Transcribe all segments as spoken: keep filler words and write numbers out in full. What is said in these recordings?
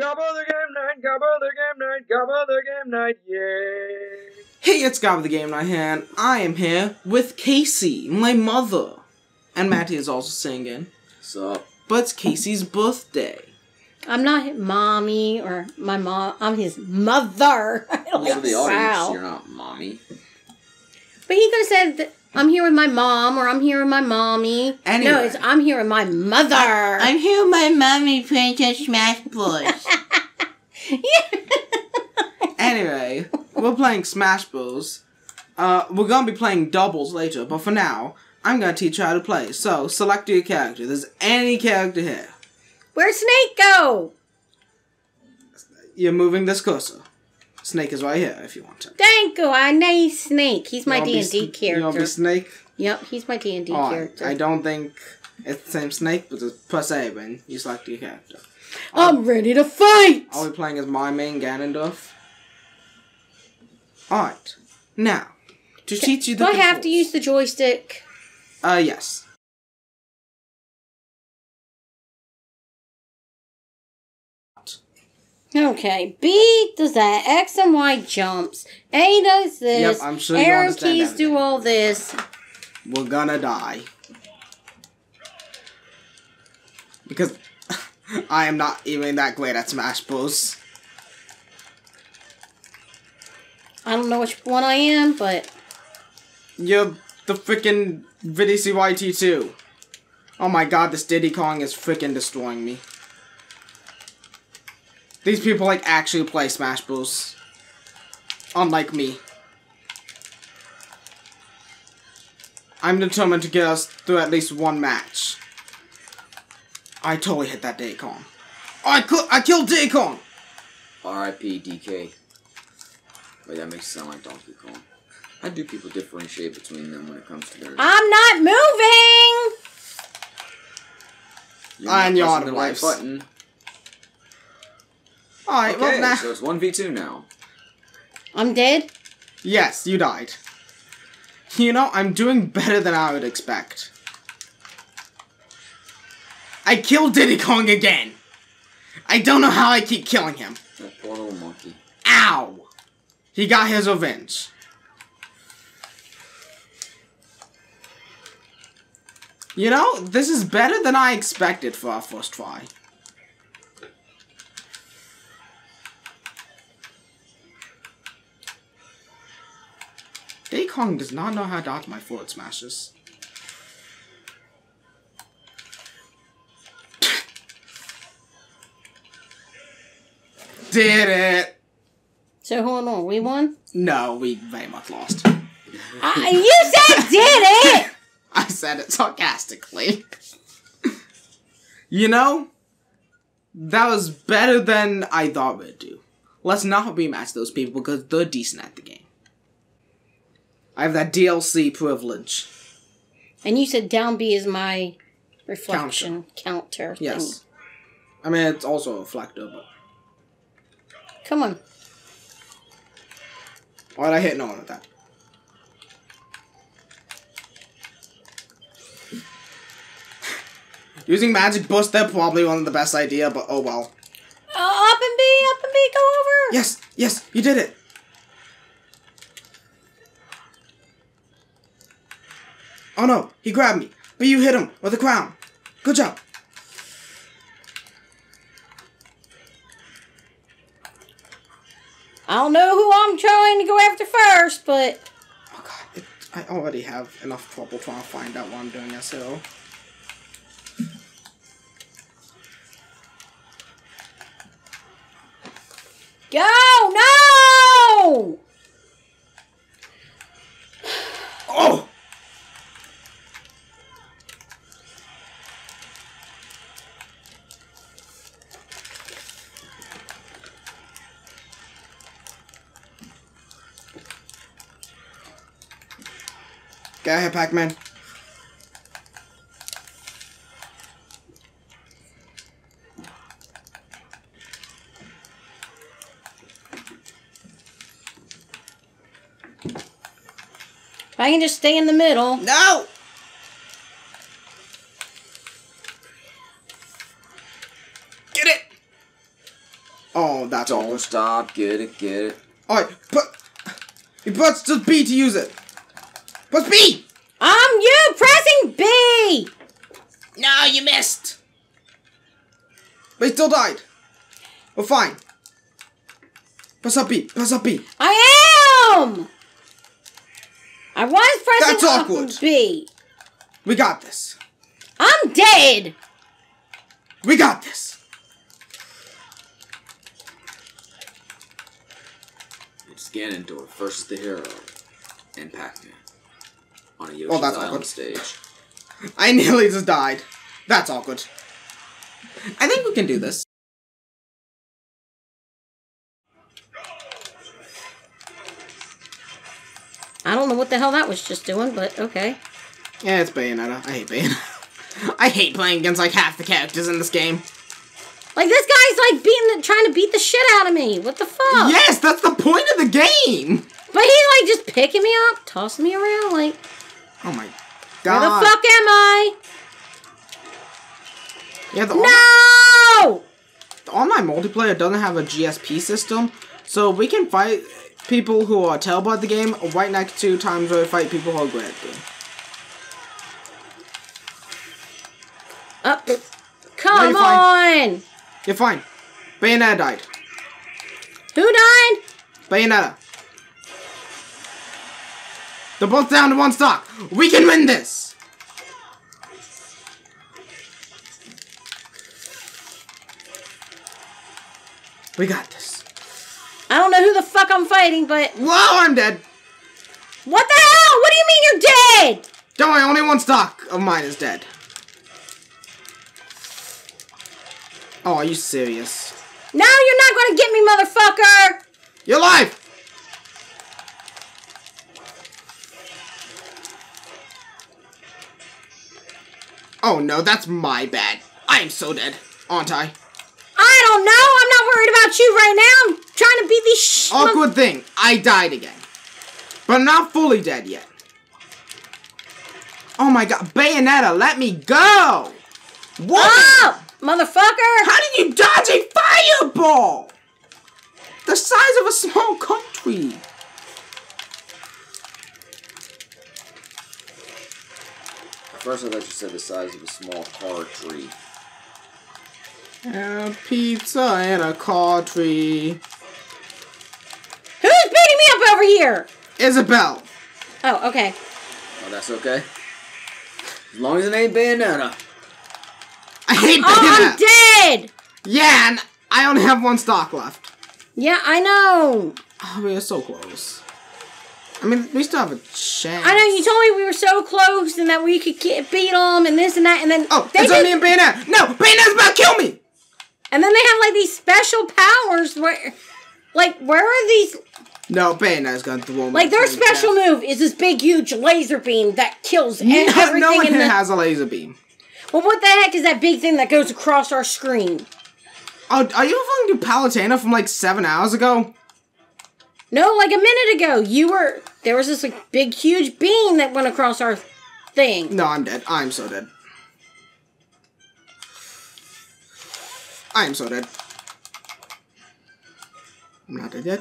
Gabba the Game Knight, Gabba the Game Knight, Gabba the Game Knight, yay! Hey, it's Gabba the Game Knight here, and I am here with Casey, my mother. And Matty is also singing. So, but it's Casey's birthday. I'm not his mommy or my mom. I'm his mother. Well, like, for the audience, wow. You're not mommy. But he could have said that I'm here with my mom or I'm here with my mommy. Anyway. No, it's I'm here with my mother. I, I'm here with my mommy playing Smash Bros. Yeah. Anyway, we're playing Smash Bros. Uh, we're going to be playing doubles later, but for now, I'm going to teach you how to play. So, select your character. There's any character here. Where'd Snake go? You're moving this cursor. Snake is right here if you want to. Thank you. I know Snake. He's my D and D character. You want to be Snake? Yep, he's my D and D oh, character. I don't think it's the same Snake, but just press A when you select your character. I'm, I'm ready to fight! Are we playing as my main Ganondorf? Alright. Now, to Kay. teach you the Do I have to use the joystick? Uh, yes. Okay, B does that, X and Y jumps, A does this, yep, I'm sure arrow keys everything. do all this. We're gonna die. Because I am not even that great at Smash Bros. I don't know which one I am, but... You're the freaking Viddy C Y T two. Oh my god, this Diddy Kong is freaking destroying me. These people, like, actually play Smash Bros. Unlike me. I'm determined to get us through at least one match. I totally hit that Diddy Kong. Oh, I, I killed Diddy Kong! R I P D K. Wait, that makes it sound like Donkey Kong. How do people differentiate between them when it comes to their... I'm not moving! You're and you're on the right button. Alright, okay, well now... so it's one v two now. I'm dead? Yes, you died. You know, I'm doing better than I would expect. I killed Diddy Kong again! I don't know how I keep killing him. That poor little monkey. Ow! He got his revenge. You know, this is better than I expected for our first try. Diddy Kong does not know how to dodge my forward smashes. Did it! So hold on, we won? No, we very much lost. Uh, you said did it! I said it sarcastically. You know, that was better than I thought we'd do. Let's not rematch those people because they're decent at the game. I have that D L C privilege. And you said down B is my reflection counter. counter yes. Thing. I mean, it's also a reflector, but... Come on. Why did I hit no one with that? Using Magic Boost, they're probably one of the best idea, but oh well. Oh, up and B, up and B, go over! Yes, yes, you did it! Oh no, he grabbed me, but you hit him with a crown. Good job. I don't know who I'm trying to go after first, but... Oh god, it, I already have enough trouble trying to find out what I'm doing S O. Go! No! Oh! Get out of here, Pac-Man. If I can just stay in the middle. No! Get it! Oh, that's Don't awkward. Stop. Get it, get it. Alright, but... You press just B to use it. Press B! I'm you pressing B! No, you missed. But he still died. Well, fine. Press up B. Press up B. I am! I was pressing That's awkward. B. We got this. I'm dead! We got this. It's Ganondorf versus the hero and Pac-Man on a Yoshi's oh, that's Island awkward. stage. I nearly just died. That's awkward. I think we can do this. I don't know what the hell that was just doing, but okay. Yeah, it's Bayonetta. I hate Bayonetta. I hate playing against like half the characters in this game. Like, this guy's like beating, trying to beat the shit out of me. What the fuck? Yes, that's the point of the game. But he's like just picking me up, tossing me around, like. Oh my god. Where the fuck am I? Yeah, the no! The online multiplayer doesn't have a G S P system, so we can fight people who are terrible at the game right next to times where we fight people who are great at the game. Up. Come no, you're on! Fine. You're fine. Bayonetta died. Who died? Bayonetta. They're both down to one stock. We can win this! We got this. I don't know who the fuck I'm fighting, but... Well, I'm dead. What the hell? What do you mean you're dead? Don't worry, only one stock of mine is dead. Oh, are you serious? No, you're not gonna get me, motherfucker! You're alive! Oh no, that's my bad. I am so dead, aren't I? I don't know, I'm not worried about you right now. I'm trying to beat these sh- Awkward thing, I died again. But I'm not fully dead yet. Oh my god, Bayonetta, let me go! What? Oh! Motherfucker! How did you dodge a fireball? The size of a small country. At first I thought you said the size of a small car tree. A pizza and a car tree. Who's beating me up over here? Isabelle. Oh, okay. Oh, that's okay. As long as it ain't Bayonetta. I hate Bayonetta. Oh, I'm dead! Yeah, and I only have one stock left. Yeah, I know. Oh, we are so close. I mean, we still have a chance. I know, you told me we were so close and that we could get, beat them and this and that, and then... Oh, they it's only in Bayonetta. No, Bayonetta's about to kill me! And then they have, like, these special powers where... Like, where are these... No, Bayonetta's gonna throw them. Like, their special down. move is this big, huge laser beam that kills no, everything No one in here the... has a laser beam. Well, what the heck is that big thing that goes across our screen? Oh, are you fucking Palutena from like seven hours ago? No, like a minute ago. You were... There was this like big, huge beam that went across our thing. No, I'm dead. I'm so dead. I am so dead. I'm not dead yet.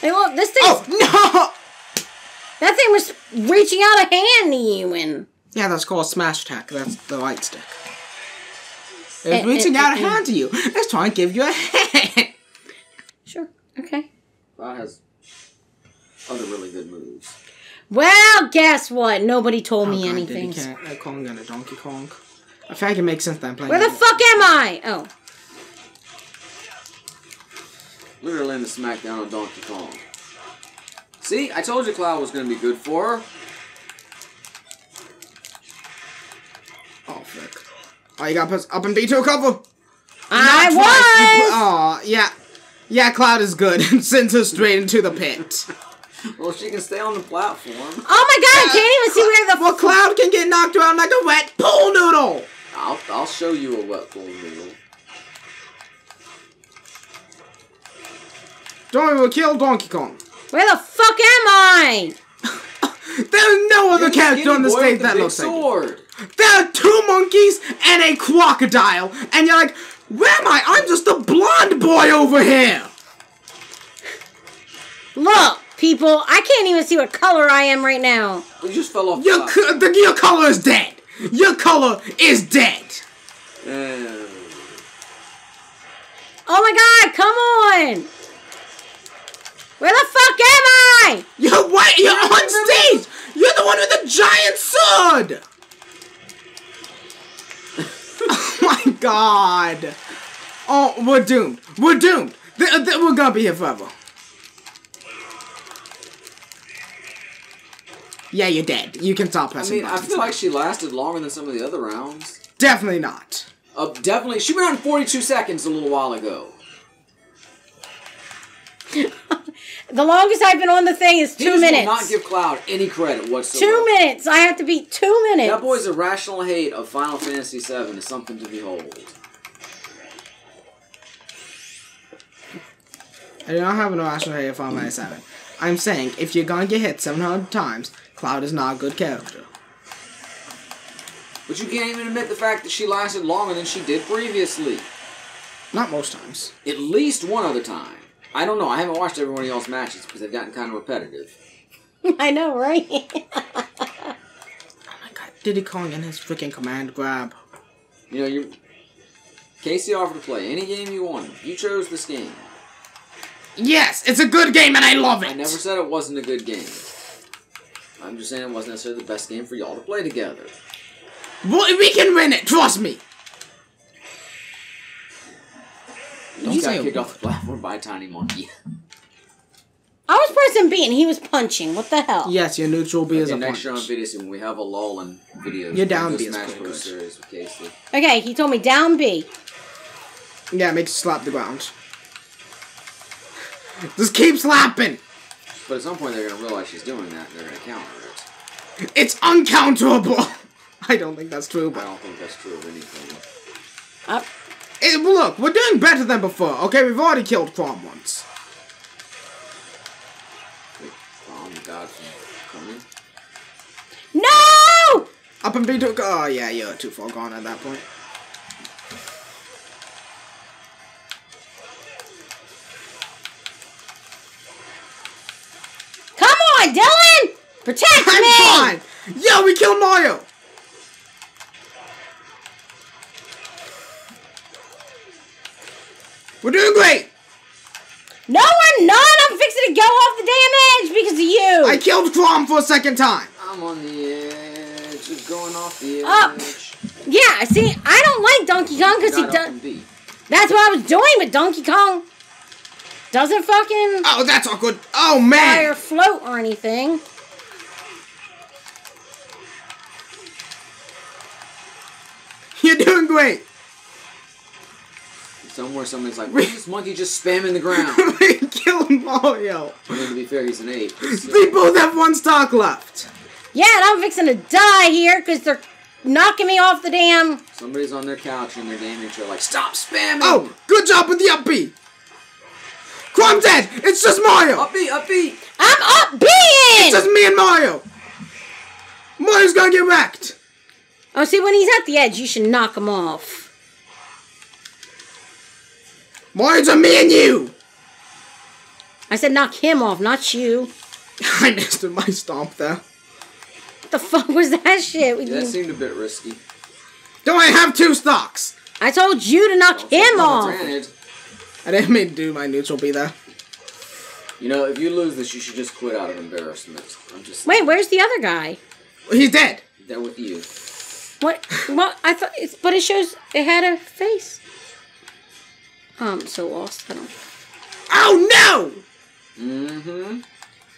Hey, look, this thing... Oh, no! That thing was reaching out a hand to you and... Yeah, that's called smash attack. That's the light stick. It's it, reaching it, out it, a hand it. to you. It's trying to give you a hand. Sure. Okay. Cloud has other really good moves. Well, guess what? Nobody told oh, me God, anything. Diddy Kong, uh, Kong and a Donkey Kong. I feel like it makes sense that I'm playing. Where the fuck it. am I? Oh. Literally in the smackdown on Donkey Kong. See, I told you Cloud was going to be good for her. Oh, frick. Oh, you gotta press up and B to a cover! I Not won! Aw, oh, yeah. Yeah, Cloud is good and sends her straight into the pit. Well, she can stay on the platform. Oh my god, I can't even see where the... Well, Cloud can get knocked around like a wet pool noodle! I'll, I'll show you a wet pool noodle. Don't worry, we'll kill Donkey Kong. Where the fuck am I? There's no other character on the stage that looks like it. There are two monkeys and a crocodile, and you're like, Where am I? I'm just a blonde boy over here! Look, people, I can't even see what color I am right now. You just fell off. Your, co the, your color is dead. Your color is dead. Mm. Oh my god, come on! Where the fuck am I? You're what? You're on stage! You're the one with the giant sword! Oh my god. Oh, we're doomed. We're doomed. Th th we're gonna be here forever. Yeah, you're dead. You can stop pressing I mean, buttons. I feel like she lasted longer than some of the other rounds. Definitely not. Uh, definitely. She went on forty-two seconds a little while ago. The longest I've been on the thing is two These minutes. Will not give Cloud any credit whatsoever. Two minutes. I have to beat two minutes. That boy's irrational hate of Final Fantasy seven is something to behold. I do not have an irrational hate of Final Fantasy seven. I'm saying, if you're gonna get hit seven hundred times, Cloud is not a good character. But you can't even admit the fact that she lasted longer than she did previously. Not most times. At least one other time. I don't know. I haven't watched everyone else's matches because they've gotten kind of repetitive. I know, right? Oh my god, Diddy Kong and his freaking command grab. You know, you. Casey offered to play any game you wanted. You chose this game. Yes, it's a good game and I love it. I never said it wasn't a good game. I'm just saying it wasn't necessarily the best game for y'all to play together. Well, we can win it. Trust me. Don't you got kicked off the platform by a tiny monkey. I was pressing B and he was punching. What the hell? Yes, your neutral B okay, is a punch. Next year on videos when we have a lull in videos. Your down B is Smash Bros series with Casey. Okay, he told me down B. Yeah, it makes you slap the ground. Just keep slapping. But at some point they're gonna realize she's doing that and they're gonna counter it. It's uncounterable. I don't think that's true. But I don't think that's true of anything. Up. It, look, we're doing better than before, okay? We've already killed Chrom once. Wait, Chrom died from coming? No! Up and be too... Oh, yeah, you're too far gone at that point. Come on, Dylan! Protect I'm me! I'm fine! Yo, we killed Mario! We're doing great! No, I'm not! I'm fixing to go off the damn edge because of you! I killed Chrom for a second time! I'm on the edge of going off the edge. Oh. Yeah, see, I don't like Donkey Kong because he does... That's what I was doing with Donkey Kong. Doesn't fucking... Oh, that's awkward. Oh, man! Fire float or anything. You're doing great! Somewhere somebody's like, where's this monkey just spamming the ground? We killed Mario. I mean, to be fair, he's an ape. So. They both have one stock left. Yeah, and I'm fixing to die here because they're knocking me off the damn... Somebody's on their couch and they're damn sure like, stop spamming! Oh, good job with the up B. Chrom dead! It's just Mario! Up B, up B! I'm up B-ing! It's just me and Mario! Mario's gonna get wrecked! Oh, see, when he's at the edge, you should knock him off. Mario's on me and you! I said knock him off, not you. I missed my stomp there. What the fuck was that shit? Yeah, that seemed a bit risky. Don't I have two stocks? I told you to knock him off! I didn't mean to do my neutral B there. You know, if you lose this, you should just quit out of embarrassment. I'm just... Wait, where's the other guy? He's dead! They're with you. What? Well, I thought... It's, but it shows it had a face. Oh, I'm so lost. I don't... Oh no! Mm-hmm.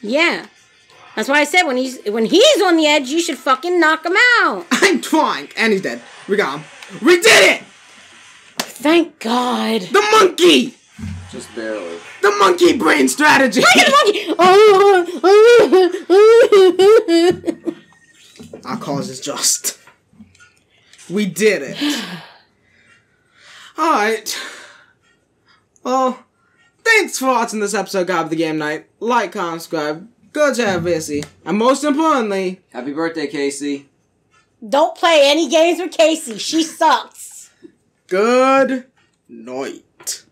Yeah, that's why I said when he's when he's on the edge, you should fucking knock him out. I'm trying, and he's dead. We got him. We did it! Thank God. The monkey. Just barely. The monkey brain strategy. Look at the monkey. Our cause is just. We did it. All right. Well, thanks for watching this episode of Gabba the Game Knight. Like, comment, subscribe. Go chat, Vissy. And most importantly... Happy birthday, Casey. Don't play any games with Casey. She sucks. Good Knight.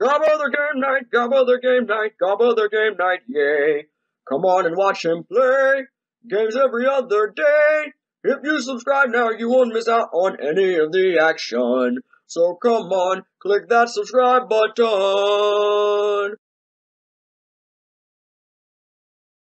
Gabba the Game Knight, Gabba the Game Knight, Gabba the Game Knight, yay. Come on and watch him play. Games every other day. If you subscribe now, you won't miss out on any of the action. So come on, click that subscribe button.